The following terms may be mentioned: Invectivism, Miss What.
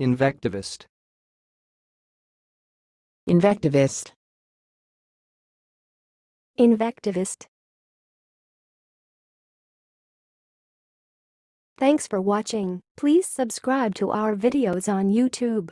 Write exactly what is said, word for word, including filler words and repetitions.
Invectivist. Invectivist. Invectivist. Thanks for watching. Please subscribe to our videos on YouTube.